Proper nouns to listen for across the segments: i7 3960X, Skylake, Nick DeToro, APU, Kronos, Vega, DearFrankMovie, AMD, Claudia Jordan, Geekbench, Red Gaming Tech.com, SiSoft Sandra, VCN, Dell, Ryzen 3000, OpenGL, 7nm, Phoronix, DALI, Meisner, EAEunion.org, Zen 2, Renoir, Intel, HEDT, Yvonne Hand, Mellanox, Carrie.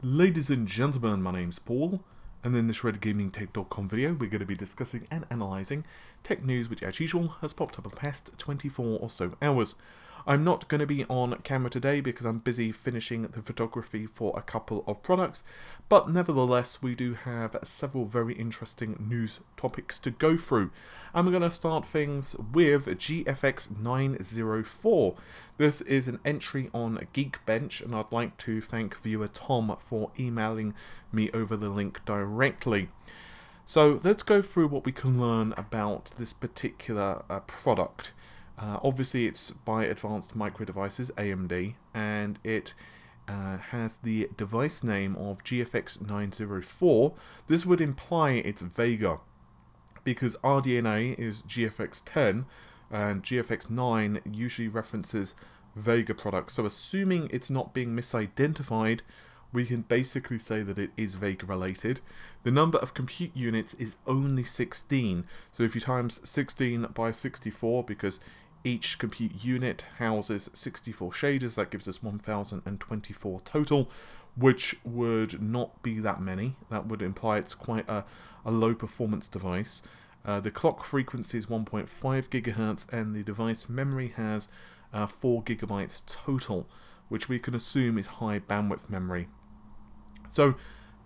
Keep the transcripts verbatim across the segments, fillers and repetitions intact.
Ladies and gentlemen, my name's Paul, and in this Red Gaming Tech dot com video we're going to be discussing and analysing tech news which, as usual, has popped up in the past twenty-four or so hours. I'm not going to be on camera today because I'm busy finishing the photography for a couple of products, but nevertheless we do have several very interesting news topics to go through. And we're going to start things with G F X nine oh four. This is an entry on Geekbench, and I'd like to thank viewer Tom for emailing me over the link directly. So let's go through what we can learn about this particular uh, product. Uh, obviously it's by Advanced Micro Devices, A M D, and it uh, has the device name of G F X nine oh four. This would imply it's Vega, because R D N A is G F X ten, and G F X nine usually references Vega products. So assuming it's not being misidentified, we can basically say that it is Vega related. The number of compute units is only sixteen, so if you times sixteen by sixty-four, because each compute unit houses sixty-four shaders, that gives us one thousand twenty-four total, which would not be that many. That would imply it's quite a, a low performance device. Uh, the clock frequency is one point five gigahertz, and the device memory has uh, four gigabytes total, which we can assume is high bandwidth memory. So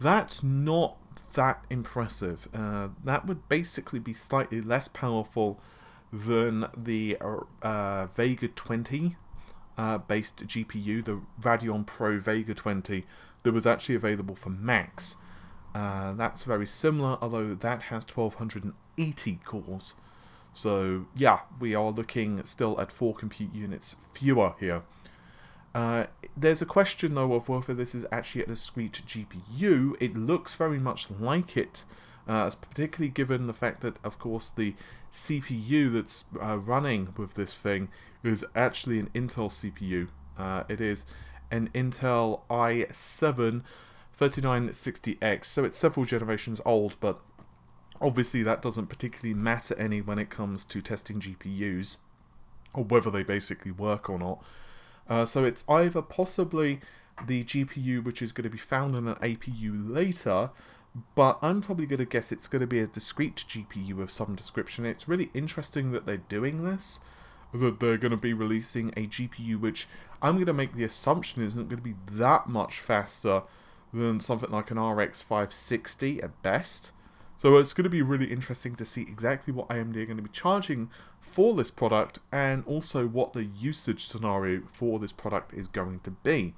that's not that impressive. Uh, that would basically be slightly less powerful than the uh, Vega twenty uh, based G P U, the Radeon Pro Vega twenty, that was actually available for Macs. Uh, that's very similar, although that has twelve eighty cores. So yeah, we are looking still at four compute units fewer here. Uh, there's a question though of whether this is actually a discrete G P U. It looks very much like it, uh, particularly given the fact that, of course, the C P U that's uh, running with this thing is actually an Intel C P U. Uh, it is an Intel i seven thirty-nine sixty X, so it's several generations old, but obviously that doesn't particularly matter any when it comes to testing G P Us, or whether they basically work or not. Uh, so it's either possibly the G P U which is going to be found in an A P U later, but I'm probably going to guess it's going to be a discrete G P U of some description. It's really interesting that they're doing this, that they're going to be releasing a G P U which I'm going to make the assumption isn't going to be that much faster than something like an R X five sixty at best. So it's going to be really interesting to see exactly what A M D are going to be charging for this product, and also what the usage scenario for this product is going to be.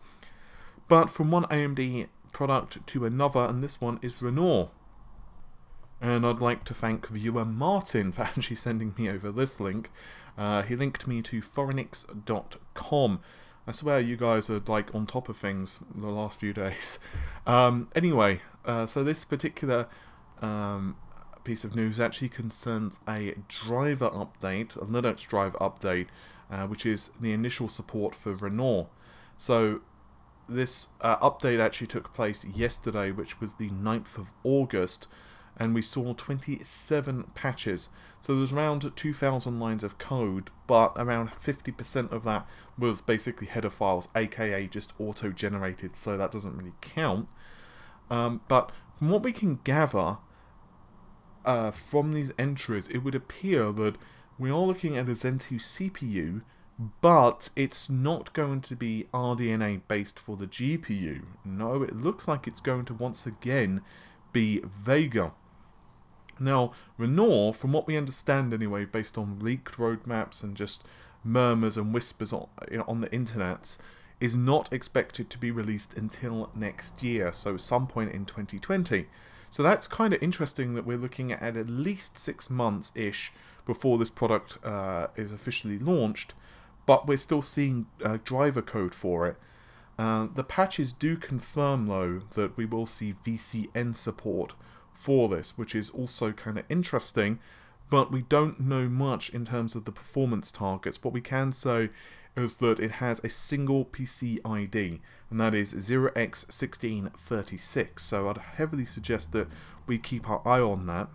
But from one A M D product to another, and this one is Renoir. And I'd like to thank viewer Martin for actually sending me over this link. Uh, he linked me to Phoronix dot com. I swear you guys are like on top of things the last few days. Um, anyway, uh, so this particular Um, piece of news actually concerns a driver update, a Linux driver update, uh, which is the initial support for Renoir. So this uh, update actually took place yesterday, which was the ninth of August, and we saw twenty-seven patches. So there's around two thousand lines of code, but around fifty percent of that was basically header files, aka just auto-generated, so that doesn't really count. Um, but from what we can gather uh, from these entries, it would appear that we are looking at a Zen two C P U, but it's not going to be R D N A based for the G P U. No, it looks like it's going to once again be Vega. Now, Renoir, from what we understand anyway, based on leaked roadmaps and just murmurs and whispers on, you know, on the internets, is not expected to be released until next year, so some point in twenty twenty. So that's kind of interesting that we're looking at at least six months-ish before this product uh, is officially launched, but we're still seeing uh, driver code for it. Uh, the patches do confirm, though, that we will see V C N support for this, which is also kind of interesting, but we don't know much in terms of the performance targets. What we can say is that it has a single P C I D, and that is zero x sixteen thirty-six, so I'd heavily suggest that we keep our eye on that.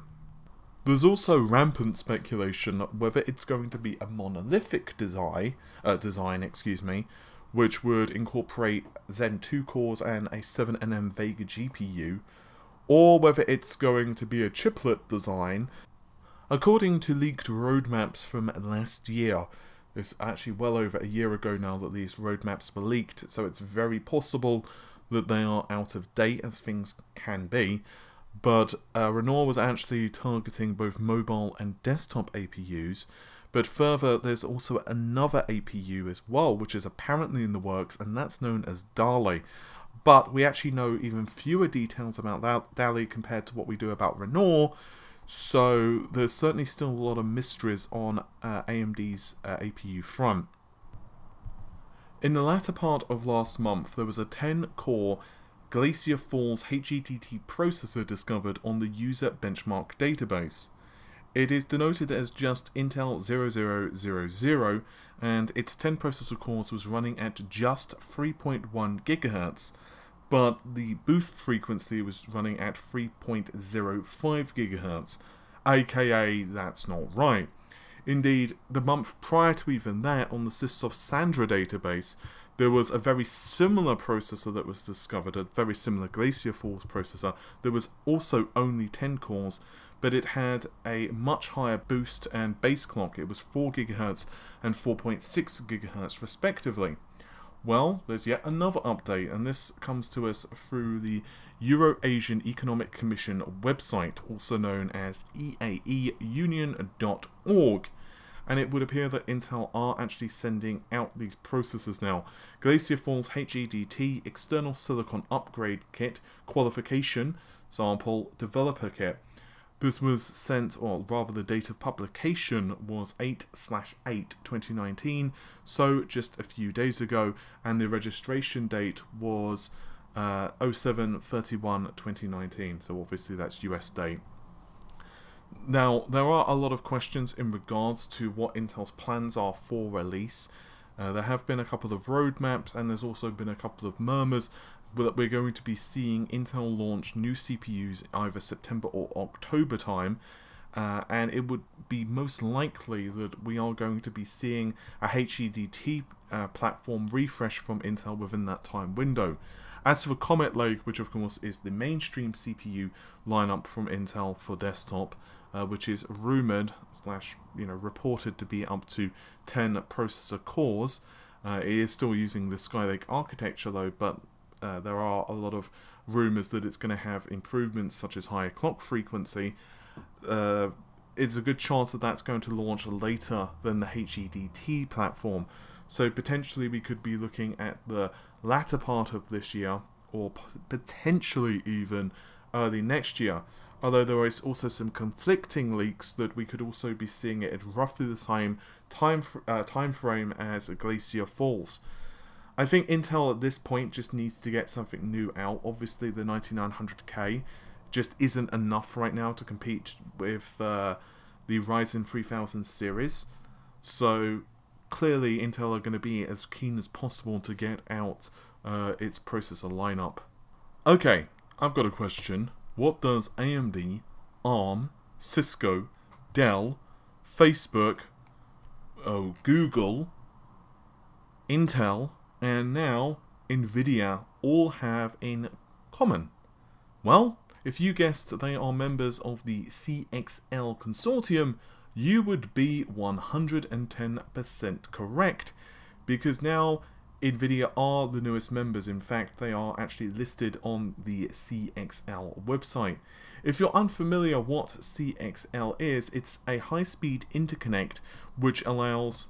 There's also rampant speculation whether it's going to be a monolithic design, uh, design excuse me, which would incorporate Zen two cores and a seven nanometer Vega G P U, or whether it's going to be a chiplet design. According to leaked roadmaps from last year, it's actually well over a year ago now that these roadmaps were leaked, so it's very possible that they are out of date, as things can be, but uh, Renoir was actually targeting both mobile and desktop A P Us, but further there's also another A P U as well, which is apparently in the works, and that's known as DALI. But we actually know even fewer details about that DALI compared to what we do about Renoir, so there's certainly still a lot of mysteries on uh, A M D's uh, A P U front. In the latter part of last month, there was a ten core Glacier Falls H E D T processor discovered on the User Benchmark database. It is denoted as just Intel zero zero zero zero, and its ten processor cores was running at just three point one gigahertz, but the boost frequency was running at three point zero five gigahertz, aka that's not right. Indeed, the month prior to even that, on the SiSoft Sandra database, there was a very similar processor that was discovered, a very similar Glacier Falls processor. There was also only ten cores, but it had a much higher boost and base clock. It was four gigahertz and four point six gigahertz respectively. Well, there's yet another update, and this comes to us through the Eurasian Economic Commission website, also known as E A E union dot org, and it would appear that Intel are actually sending out these processors now. Glacier Falls H E D T External Silicon Upgrade Kit Qualification Sample Developer Kit. This was sent, or rather the date of publication was eight slash eight twenty nineteen, so just a few days ago, and the registration date was uh, oh seven thirty-one twenty nineteen, so obviously that's U S date. Now, there are a lot of questions in regards to what Intel's plans are for release. Uh, there have been a couple of roadmaps, and there's also been a couple of murmurs that we're going to be seeing Intel launch new C P Us either September or October time, uh, and it would be most likely that we are going to be seeing a H E D T uh, platform refresh from Intel within that time window. As for Comet Lake, which of course is the mainstream C P U lineup from Intel for desktop, uh, which is rumored slash you know reported to be up to ten processor cores, uh, it is still using the Skylake architecture though, but Uh, there are a lot of rumors that it's going to have improvements such as higher clock frequency. Uh, it's a good chance that that's going to launch later than the H E D T platform. So potentially we could be looking at the latter part of this year, or potentially even early next year. Although there is also some conflicting leaks that we could also be seeing it at roughly the same time, uh, time frame as Glacier Falls. I think Intel at this point just needs to get something new out. Obviously the ninety-nine hundred K just isn't enough right now to compete with uh, the Ryzen three thousand series. So clearly Intel are going to be as keen as possible to get out uh, its processor lineup. Okay, I've got a question. What does A M D, ARM, Cisco, Dell, Facebook, oh, Google, Intel, and now Nvidia all have in common? Well, if you guessed they are members of the C X L consortium, you would be one hundred ten percent correct, because now Nvidia are the newest members. In fact, they are actually listed on the C X L website. If you're unfamiliar what C X L is, it's a high-speed interconnect which allows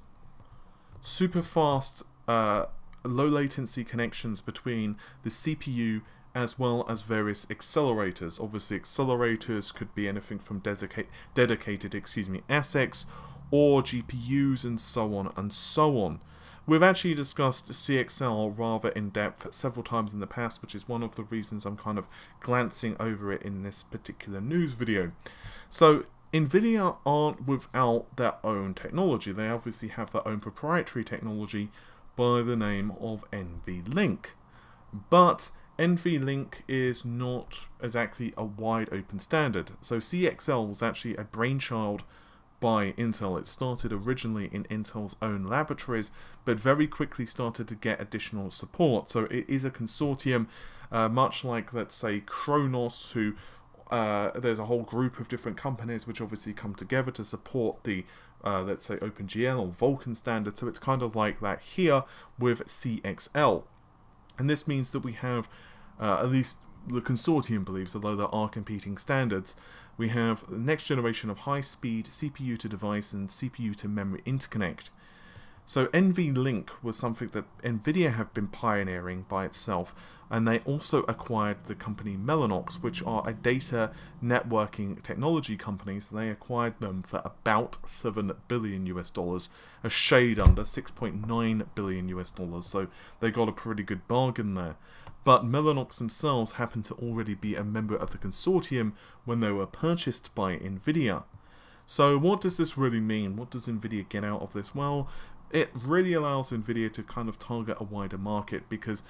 super fast uh, low latency connections between the C P U as well as various accelerators. Obviously accelerators could be anything from dedica dedicated excuse me, A S I Cs or G P Us and so on and so on. We've actually discussed C X L rather in depth several times in the past, which is one of the reasons I'm kind of glancing over it in this particular news video. So Nvidia aren't without their own technology. They obviously have their own proprietary technology by the name of NVLink, but NVLink is not exactly a wide open standard. So C X L was actually a brainchild by Intel. It started originally in Intel's own laboratories, but very quickly started to get additional support. So it is a consortium, uh, much like, let's say, Kronos, who uh, there's a whole group of different companies which obviously come together to support the, uh, let's say, OpenGL or Vulkan standard. So it's kind of like that here with C X L. And this means that we have, uh, at least the consortium believes, although there are competing standards, we have the next generation of high-speed C P U to device and C P U to memory interconnect. So NVLink was something that Nvidia have been pioneering by itself, and they also acquired the company Mellanox, which are a data networking technology company. So they acquired them for about seven billion U S dollars, a shade under six point nine billion U S dollars. So they got a pretty good bargain there. But Mellanox themselves happened to already be a member of the consortium when they were purchased by Nvidia. So what does this really mean? What does Nvidia get out of this? Well, it really allows Nvidia to kind of target a wider market because,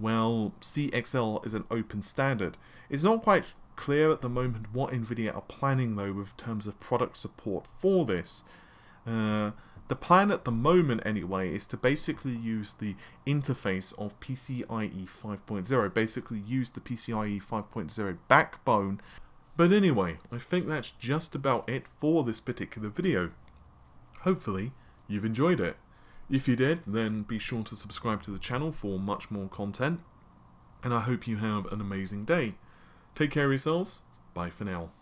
well, C X L is an open standard. It's not quite clear at the moment what Nvidia are planning, though, with terms of product support for this. Uh... The plan at the moment, anyway, is to basically use the interface of P C I E five point oh, basically use the P C I E five point oh backbone. But anyway, I think that's just about it for this particular video. Hopefully, you've enjoyed it. If you did, then be sure to subscribe to the channel for much more content, and I hope you have an amazing day. Take care of yourselves, bye for now.